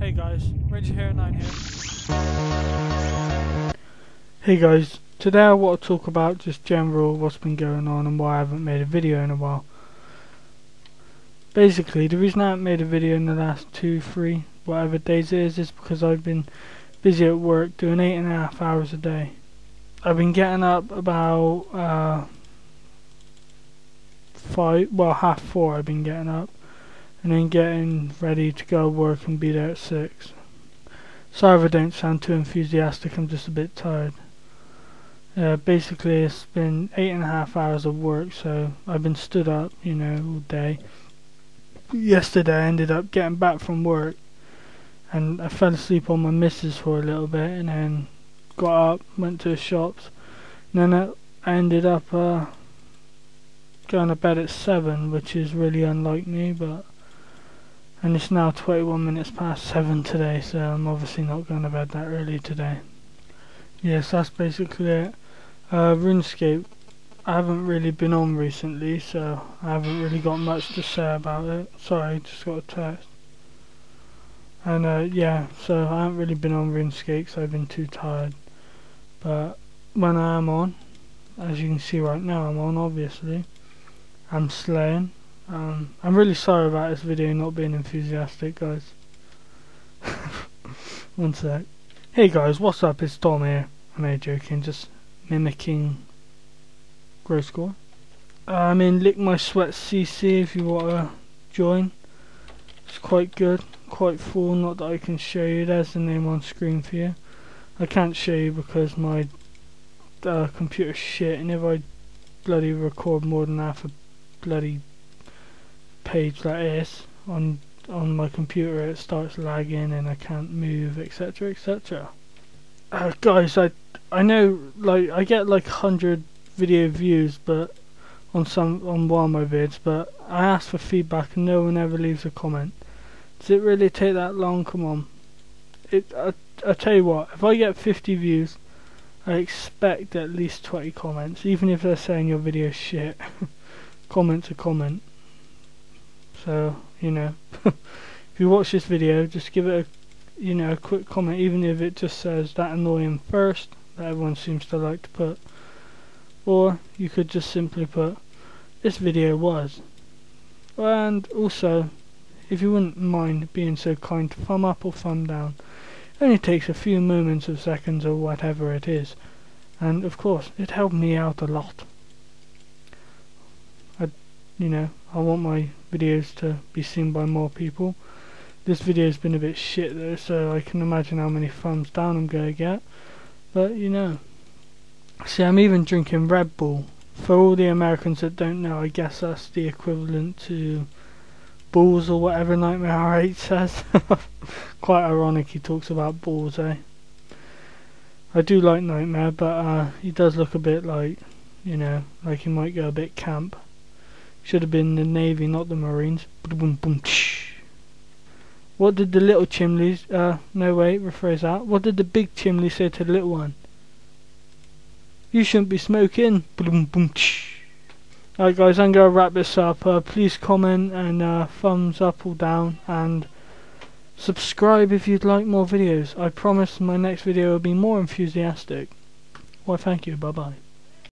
Hey guys, Rangerhero9 here. Hey guys, today I want to talk about just general what's been going on and why I haven't made a video in a while. Basically, the reason I haven't made a video in the last 2, 3, whatever days it is because I've been busy at work doing 8.5 hours a day. I've been getting up about 5, well half 4 I've been getting up. And then getting ready to go work and be there at 6. Sorry if I don't sound too enthusiastic, I'm just a bit tired. Basically it's been 8.5 hours of work, so I've been stood up, you know, all day. Yesterday I ended up getting back from work and I fell asleep on my missus for a little bit and then got up, went to the shops, and then I ended up going to bed at 7, which is really unlike me, but and it's now 21 minutes past 7 today, so I'm obviously not going to bed that early today. Yes, that's basically it. RuneScape, I haven't really been on recently, so I haven't really got much to say about it. Sorry, just got a text. And yeah, so I haven't really been on RuneScape because I've been too tired. But when I am on, as you can see right now, I'm on obviously. I'm slaying. I'm really sorry about this video not being enthusiastic, guys. One sec. Hey guys, what's up? It's Tom here. I'm only joking, just mimicking growth score. I'm in Lick My Sweat CC if you want to join. It's quite good, quite full. Not that I can show you. There's the name on screen for you. I can't show you because my computer's shit, and if I bloody record more than half a bloody page like this on my computer, it starts lagging and I can't move, etc, etc. Guys, I know, like, I get like 100 video views but on one of my vids, but I ask for feedback and no one ever leaves a comment. Does it really take that long? Come on. I tell you what, if I get 50 views I expect at least 20 comments, even if they're saying your video's shit. Comment's a comment. So, you know, if you watch this video, just give it a, you know, a quick comment, even if it just says that annoying first, that everyone seems to like to put. Or you could just simply put, this video was. And also, if you wouldn't mind being so kind to thumb up or thumb down, it only takes a few moments of seconds or whatever it is. And of course, it helped me out a lot. You know, I want my videos to be seen by more people. This video's been a bit shit though, so I can imagine how many thumbs down I'm gonna get. But you know, see, I'm even drinking Red Bull. For all the Americans that don't know, I guess that's the equivalent to balls or whatever Nightmare R8 says. Quite ironic he talks about balls, eh? I do like Nightmare, but he does look a bit like, you know, like he might go a bit camp. Should have been the Navy, not the Marines. What did the little chimneys, no wait, rephrase that. What did the big chimney say to the little one? You shouldn't be smoking. Alright guys, I'm going to wrap this up. Please comment and thumbs up or down, and subscribe if you'd like more videos. I promise my next video will be more enthusiastic. Why thank you, bye bye.